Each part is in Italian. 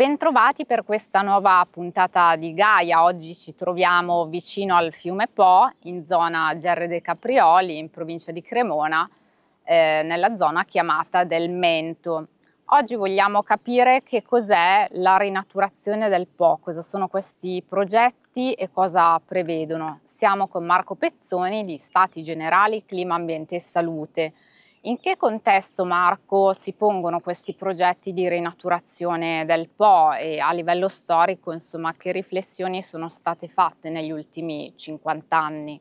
Bentrovati per questa nuova puntata di Gaia. Oggi ci troviamo vicino al fiume Po, in zona Gerre dei Caprioli, in provincia di Cremona, nella zona chiamata del Mento. Oggi vogliamo capire che cos'è la rinaturazione del Po, cosa sono questi progetti e cosa prevedono. Siamo con Marco Pezzoni di Stati Generali, Clima, Ambiente e Salute. In che contesto, Marco, si pongono questi progetti di rinaturazione del Po e a livello storico, insomma, che riflessioni sono state fatte negli ultimi 50 anni?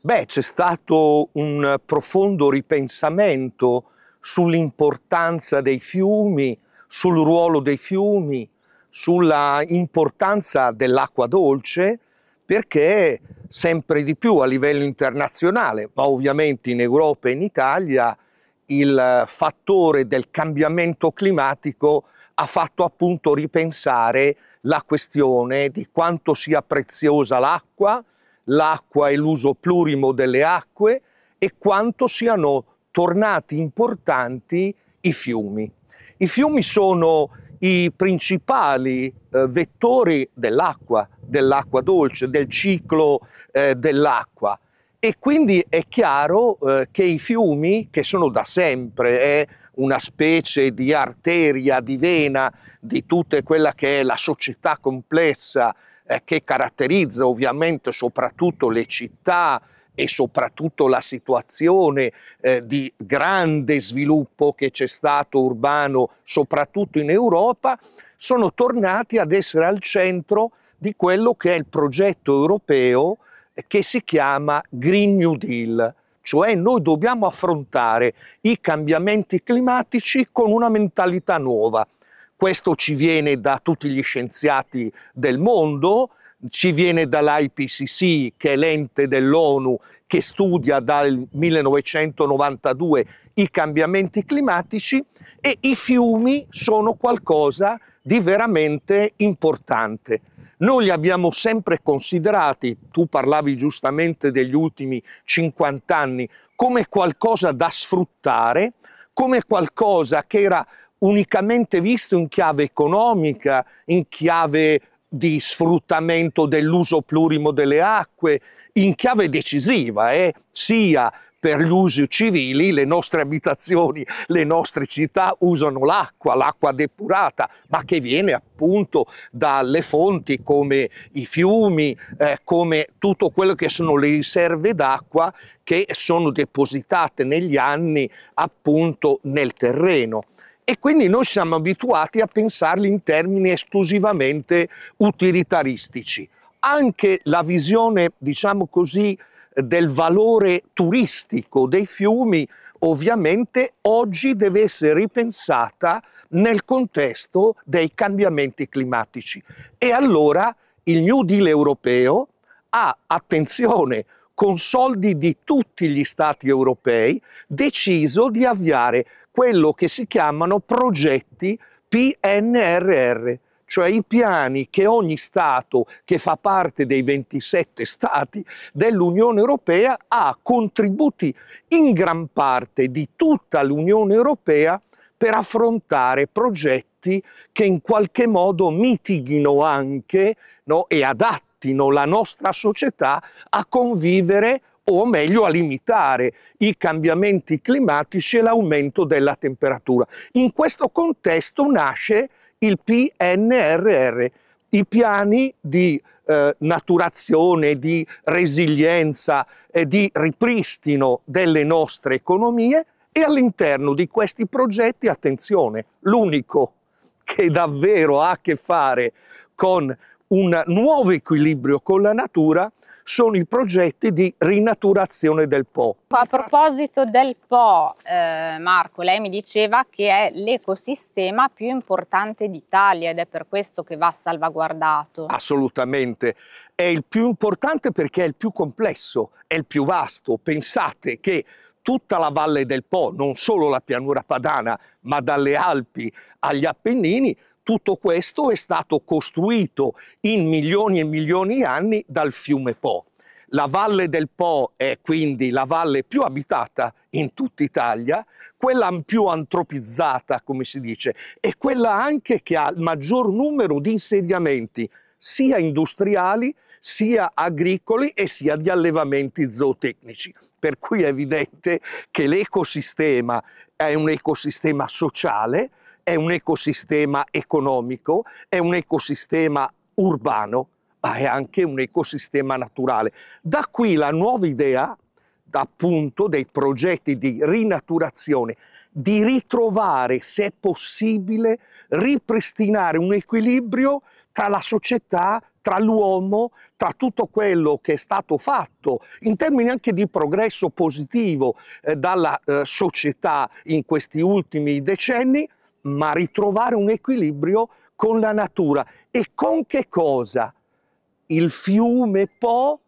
Beh, c'è stato un profondo ripensamento sull'importanza dei fiumi, sul ruolo dei fiumi, sulla importanza dell'acqua dolce, perché sempre di più a livello internazionale, ma ovviamente in Europa e in Italia, il fattore del cambiamento climatico ha fatto appunto ripensare la questione di quanto sia preziosa l'acqua, l'acqua e l'uso plurimo delle acque e quanto siano tornati importanti i fiumi. I fiumi sono i principali vettori dell'acqua dolce, del ciclo dell'acqua, e quindi è chiaro che i fiumi, che sono da sempre una specie di arteria, di vena di tutta quella che è la società complessa che caratterizza ovviamente soprattutto le città e soprattutto la situazione di grande sviluppo che c'è stato urbano soprattutto in Europa, sono tornati ad essere al centro di quello che è il progetto europeo che si chiama Green New Deal, cioè noi dobbiamo affrontare i cambiamenti climatici con una mentalità nuova. Questo ci viene da tutti gli scienziati del mondo, ci viene dall'IPCC, che è l'ente dell'ONU che studia dal 1992 i cambiamenti climatici, e i fiumi sono qualcosa di veramente importante. Noi li abbiamo sempre considerati, tu parlavi giustamente degli ultimi 50 anni, come qualcosa da sfruttare, come qualcosa che era unicamente visto in chiave economica, in chiave di sfruttamento dell'uso plurimo delle acque, in chiave decisiva, sia per gli usi civili, le nostre abitazioni, le nostre città usano l'acqua, l'acqua depurata, ma che viene appunto dalle fonti come i fiumi, come tutto quello che sono le riserve d'acqua che sono depositate negli anni appunto nel terreno. E quindi noi siamo abituati a pensarli in termini esclusivamente utilitaristici. Anche la visione, diciamo così, del valore turistico dei fiumi ovviamente oggi deve essere ripensata nel contesto dei cambiamenti climatici. E allora il New Deal europeo ha, attenzione, con soldi di tutti gli Stati europei, deciso di avviare quello che si chiamano progetti PNRR, cioè i piani che ogni Stato, che fa parte dei 27 Stati dell'Unione Europea, ha contributi in gran parte di tutta l'Unione Europea per affrontare progetti che in qualche modo mitighino anche, no, e adattino la nostra società a convivere, o meglio a limitare i cambiamenti climatici e l'aumento della temperatura. In questo contesto nasce il PNRR, i piani di naturazione, di resilienza e di ripristino delle nostre economie, e all'interno di questi progetti, attenzione, l'unico che davvero ha a che fare con un nuovo equilibrio con la natura sono i progetti di rinaturazione del Po. A proposito del Po, Marco, lei mi diceva che è l'ecosistema più importante d'Italia ed è per questo che va salvaguardato. Assolutamente, è il più importante perché è il più complesso, è il più vasto. Pensate che tutta la Valle del Po, non solo la Pianura Padana, ma dalle Alpi agli Appennini, tutto questo è stato costruito in milioni e milioni di anni dal fiume Po. La Valle del Po è quindi la valle più abitata in tutta Italia, quella più antropizzata, come si dice, e quella anche che ha il maggior numero di insediamenti, sia industriali, sia agricoli e sia di allevamenti zootecnici. Per cui è evidente che l'ecosistema è un ecosistema sociale, è un ecosistema economico, è un ecosistema urbano, ma è anche un ecosistema naturale. Da qui la nuova idea, appunto, dei progetti di rinaturazione, di ritrovare, se possibile, ripristinare un equilibrio tra la società, tra l'uomo, tra tutto quello che è stato fatto, in termini anche di progresso positivo dalla società in questi ultimi decenni, ma ritrovare un equilibrio con la natura. E con che cosa? Il fiume Po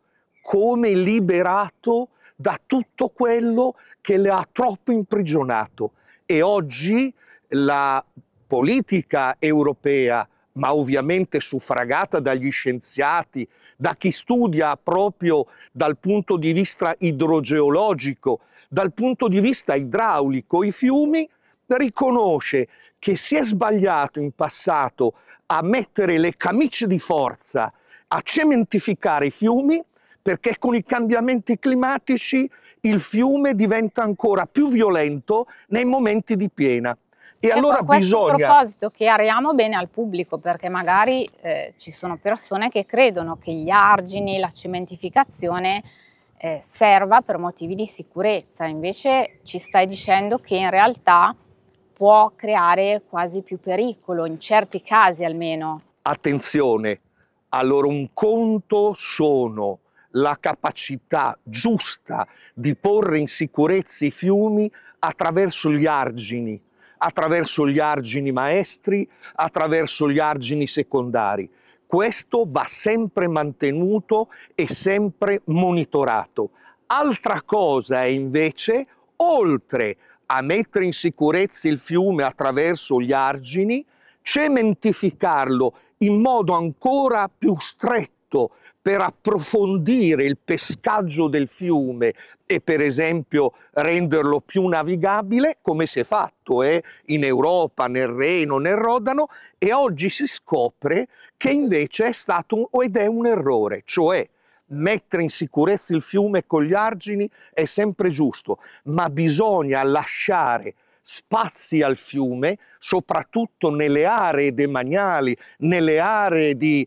come liberato da tutto quello che le ha troppo imprigionato. E oggi la politica europea, ma ovviamente suffragata dagli scienziati, da chi studia proprio dal punto di vista idrogeologico, dal punto di vista idraulico i fiumi, riconosce che si è sbagliato in passato a mettere le camicie di forza, a cementificare i fiumi, perché con i cambiamenti climatici il fiume diventa ancora più violento nei momenti di piena. E allora bisogna... A proposito, che chiariamo bene al pubblico, perché magari ci sono persone che credono che gli argini, la cementificazione serva per motivi di sicurezza, invece ci stai dicendo che in realtà può creare quasi più pericolo, in certi casi almeno. Attenzione, allora un conto sono la capacità giusta di porre in sicurezza i fiumi attraverso gli argini, maestri, attraverso gli argini secondari. Questo va sempre mantenuto e sempre monitorato. Altra cosa è invece, oltre a mettere in sicurezza il fiume attraverso gli argini, cementificarlo in modo ancora più stretto per approfondire il pescaggio del fiume e per esempio renderlo più navigabile, come si è fatto in Europa, nel Reno, nel Rodano, e oggi si scopre che invece è stato ed è un errore, cioè mettere in sicurezza il fiume con gli argini è sempre giusto, ma bisogna lasciare spazi al fiume, soprattutto nelle aree demaniali, nelle aree di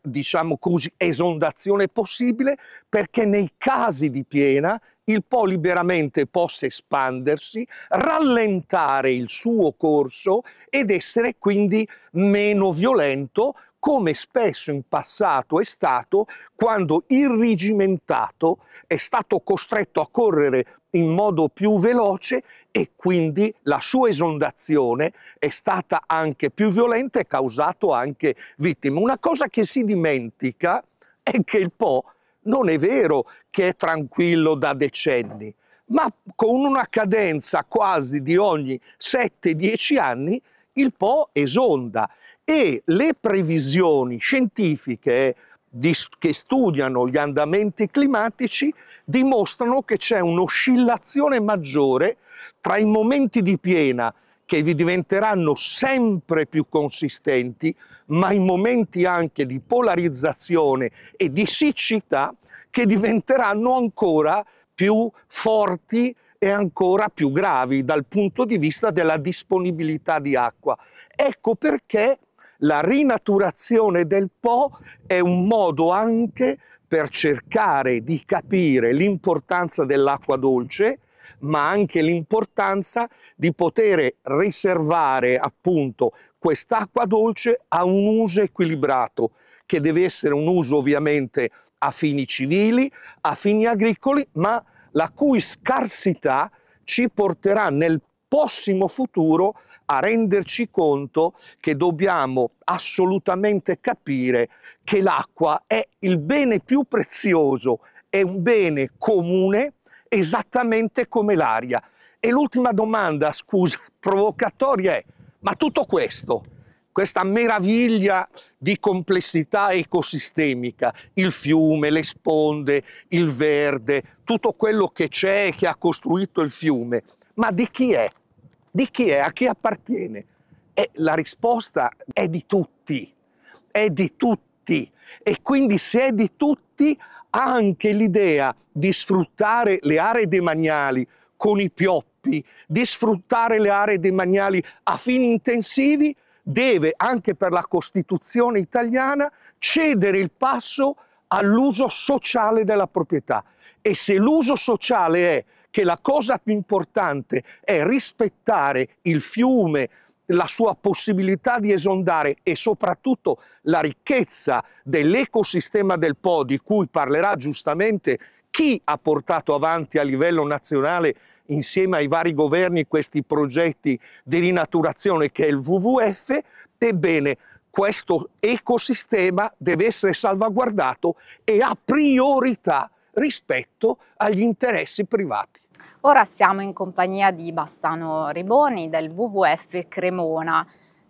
diciamo così, esondazione possibile, perché nei casi di piena il Po liberamente possa espandersi, rallentare il suo corso ed essere quindi meno violento, come spesso in passato è stato quando irrigimentato è stato costretto a correre in modo più veloce e quindi la sua esondazione è stata anche più violenta e causato anche vittime. Una cosa che si dimentica è che il Po non è vero che è tranquillo da decenni, ma con una cadenza quasi di ogni 7-10 anni il Po esonda. E le previsioni scientifiche che studiano gli andamenti climatici dimostrano che c'è un'oscillazione maggiore tra i momenti di piena, che diventeranno sempre più consistenti, ma i momenti anche di polarizzazione e di siccità che diventeranno ancora più forti e ancora più gravi dal punto di vista della disponibilità di acqua. Ecco perché la rinaturazione del Po è un modo anche per cercare di capire l'importanza dell'acqua dolce, ma anche l'importanza di poter riservare appunto quest'acqua dolce a un uso equilibrato, che deve essere un uso ovviamente a fini civili, a fini agricoli, ma la cui scarsità ci porterà nel prossimo futuro a renderci conto che dobbiamo assolutamente capire che l'acqua è il bene più prezioso, è un bene comune esattamente come l'aria. E l'ultima domanda, scusa, provocatoria è: ma tutto questo questa meraviglia di complessità ecosistemica, il fiume, le sponde, il verde, tutto quello che c'è e che ha costruito il fiume. Ma di chi è? Di chi è? A chi appartiene? E la risposta è di tutti, è di tutti. E quindi se è di tutti, anche l'idea di sfruttare le aree demaniali con i pioppi, di sfruttare le aree demaniali a fini intensivi, deve anche per la Costituzione italiana cedere il passo all'uso sociale della proprietà. E se l'uso sociale è che la cosa più importante è rispettare il fiume, la sua possibilità di esondare e soprattutto la ricchezza dell'ecosistema del Po, di cui parlerà giustamente chi ha portato avanti a livello nazionale insieme ai vari governi questi progetti di rinaturazione che è il WWF, ebbene questo ecosistema deve essere salvaguardato e ha priorità rispetto agli interessi privati. Ora siamo in compagnia di Bassano Riboni del WWF Cremona.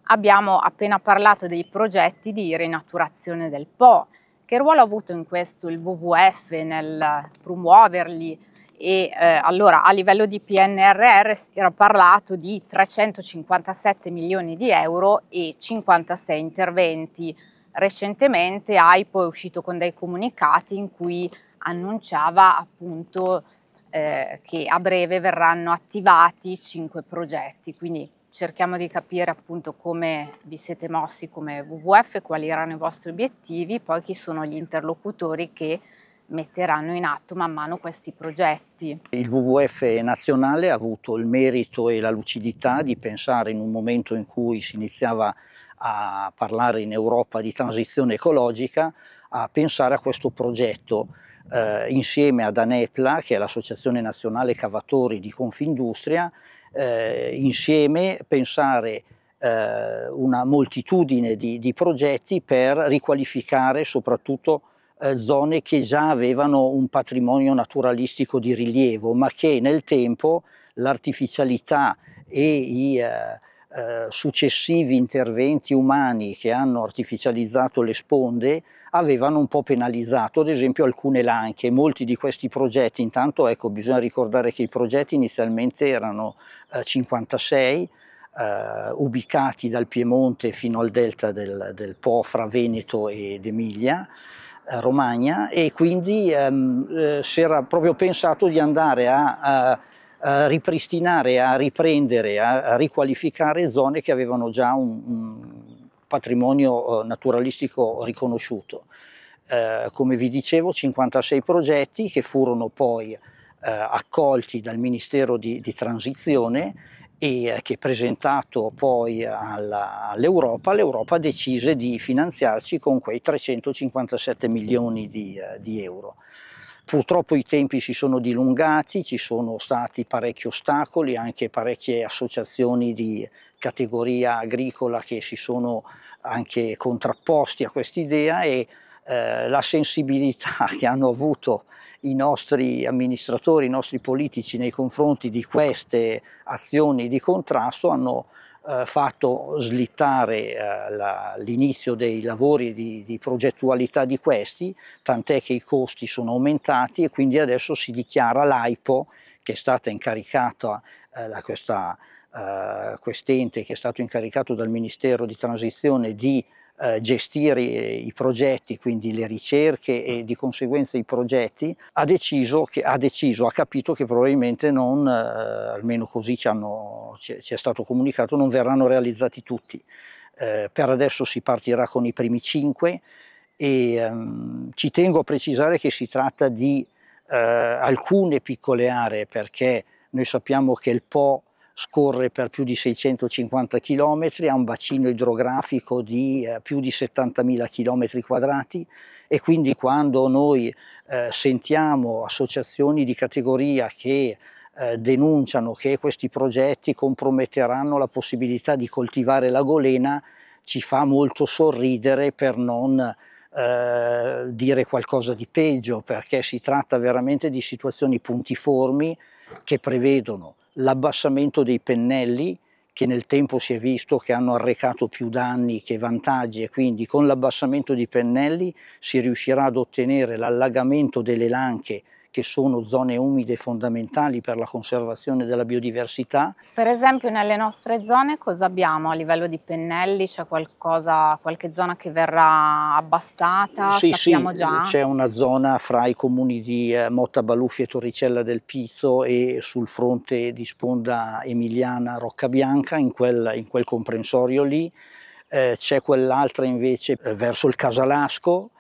Abbiamo appena parlato dei progetti di rinaturazione del Po. Che ruolo ha avuto in questo il WWF nel promuoverli? E allora a livello di PNRR era parlato di 357 milioni di euro e 56 interventi. Recentemente AIPO è uscito con dei comunicati in cui annunciava appunto che a breve verranno attivati 5 progetti, quindi cerchiamo di capire appunto come vi siete mossi come WWF, quali erano i vostri obiettivi, poi chi sono gli interlocutori che metteranno in atto man mano questi progetti. Il WWF nazionale ha avuto il merito e la lucidità di pensare, in un momento in cui si iniziava a parlare in Europa di transizione ecologica, a pensare a questo progetto insieme ad ANEPLA, che è l'Associazione Nazionale Cavatori di Confindustria, insieme pensare una moltitudine di progetti per riqualificare soprattutto zone che già avevano un patrimonio naturalistico di rilievo, ma che nel tempo l'artificialità e i successivi interventi umani che hanno artificializzato le sponde avevano un po' penalizzato, ad esempio alcune lanche. Molti di questi progetti, intanto ecco, bisogna ricordare che i progetti inizialmente erano 56, ubicati dal Piemonte fino al delta del Po, fra Veneto ed Emilia Romagna, e quindi si era proprio pensato di andare a ripristinare, a riprendere, a riqualificare zone che avevano già un patrimonio naturalistico riconosciuto. Come vi dicevo, 56 progetti che furono poi accolti dal Ministero di Transizione e che, presentato poi all'Europa, l'Europa decise di finanziarci con quei 357 milioni di euro. Purtroppo i tempi si sono dilungati, ci sono stati parecchi ostacoli, anche parecchie associazioni di categoria agricola che si sono anche contrapposti a quest'idea, e la sensibilità che hanno avuto i nostri amministratori, i nostri politici nei confronti di queste azioni di contrasto hanno fatto slittare l'inizio dei lavori di progettualità di questi, tant'è che i costi sono aumentati e quindi adesso si dichiara l'AIPO, che è stata incaricata quest'ente che è stato incaricato dal Ministero di Transizione di gestire i progetti, quindi le ricerche e di conseguenza i progetti, ha capito che probabilmente non, almeno così ci è stato comunicato, non verranno realizzati tutti. Per adesso si partirà con i primi 5 e ci tengo a precisare che si tratta di alcune piccole aree, perché noi sappiamo che il Po scorre per più di 650 km, ha un bacino idrografico di più di 70.000 km quadrati, e quindi quando noi sentiamo associazioni di categoria che denunciano che questi progetti comprometteranno la possibilità di coltivare la golena, ci fa molto sorridere, per non dire qualcosa di peggio, perché si tratta veramente di situazioni puntiformi che prevedono l'abbassamento dei pennelli, che nel tempo si è visto che hanno arrecato più danni che vantaggi, e quindi con l'abbassamento di pennelli si riuscirà ad ottenere l'allagamento delle lanche, che sono zone umide fondamentali per la conservazione della biodiversità. Per esempio nelle nostre zone cosa abbiamo a livello di pennelli? C'è qualche zona che verrà abbassata? Sappiamo già? C'è una zona fra i comuni di Motta Baluffi e Torricella del Pizzo e sul fronte di sponda emiliana Roccabianca, in quel comprensorio lì. C'è quell'altra invece verso il Casalasco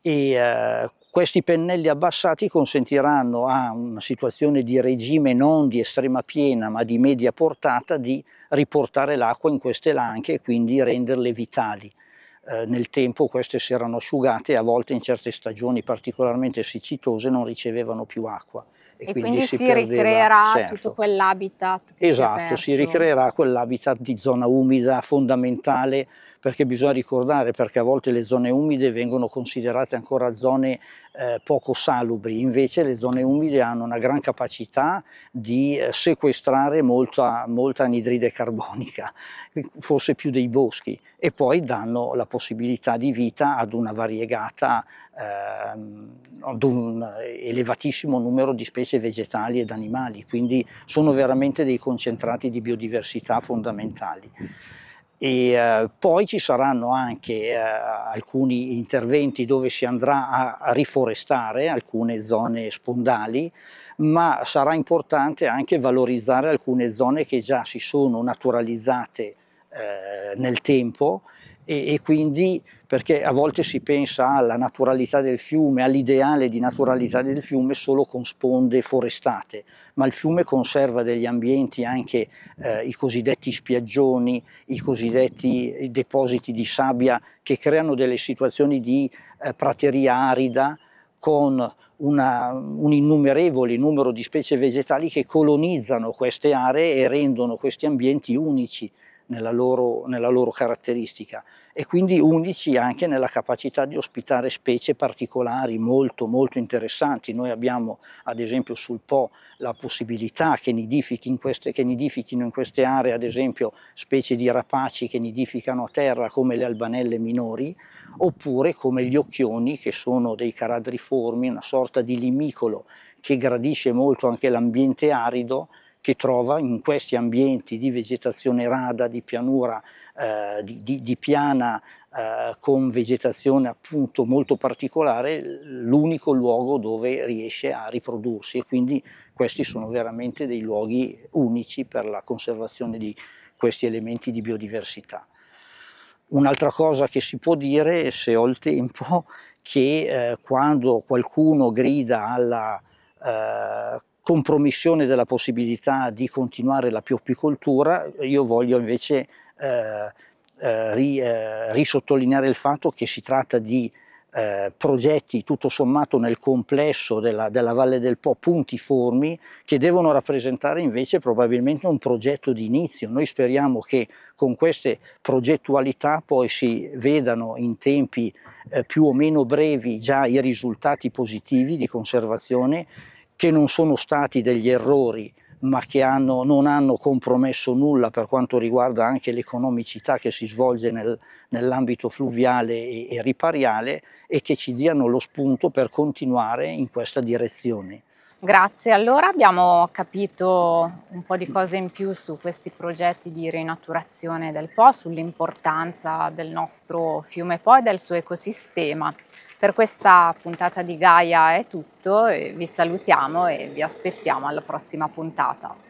e questi pennelli abbassati consentiranno a una situazione di regime non di estrema piena ma di media portata di riportare l'acqua in queste lanche e quindi renderle vitali. Nel tempo queste si erano asciugate e a volte in certe stagioni particolarmente siccitose non ricevevano più acqua. E quindi si ricreerà, certo, tutto quell'habitat. Esatto, si ricreerà quell'habitat di zona umida fondamentale, perché bisogna ricordare, perché a volte le zone umide vengono considerate ancora zone poco salubri, invece le zone umide hanno una gran capacità di sequestrare molta anidride carbonica, forse più dei boschi, e poi danno la possibilità di vita ad una variegata, ad un elevatissimo numero di specie vegetali ed animali, quindi sono veramente dei concentrati di biodiversità fondamentali. E poi ci saranno anche alcuni interventi dove si andrà a riforestare alcune zone spondali, ma sarà importante anche valorizzare alcune zone che già si sono naturalizzate nel tempo, e quindi, perché a volte si pensa alla naturalità del fiume, all'ideale di naturalità del fiume solo con sponde forestate, ma il fiume conserva degli ambienti, anche i cosiddetti spiaggioni, i cosiddetti depositi di sabbia, che creano delle situazioni di prateria arida con un innumerevole numero di specie vegetali che colonizzano queste aree e rendono questi ambienti unici nella loro caratteristica, e quindi unici anche nella capacità di ospitare specie particolari molto interessanti. Noi abbiamo ad esempio sul Po la possibilità che nidifichino in queste aree ad esempio specie di rapaci che nidificano a terra come le albanelle minori, oppure come gli occhioni, che sono dei caradriformi, una sorta di limicolo che gradisce molto anche l'ambiente arido, che trova in questi ambienti di vegetazione rada, di pianura, di piana, con vegetazione appunto molto particolare, l'unico luogo dove riesce a riprodursi, e quindi questi sono veramente dei luoghi unici per la conservazione di questi elementi di biodiversità. Un'altra cosa che si può dire, se ho il tempo, che quando qualcuno grida alla compromissione della possibilità di continuare la pioppicoltura, io voglio invece risottolineare il fatto che si tratta di progetti tutto sommato nel complesso della Valle del Po puntiformi, che devono rappresentare invece probabilmente un progetto di inizio. Noi speriamo che con queste progettualità poi si vedano in tempi più o meno brevi già i risultati positivi di conservazione, che non sono stati degli errori ma che non hanno compromesso nulla per quanto riguarda anche l'economicità che si svolge nell'ambito fluviale e ripariale, e che ci diano lo spunto per continuare in questa direzione. Grazie, allora abbiamo capito un po' di cose in più su questi progetti di rinaturazione del Po, sull'importanza del nostro fiume Po e del suo ecosistema. Per questa puntata di Gaia è tutto, vi salutiamo e vi aspettiamo alla prossima puntata.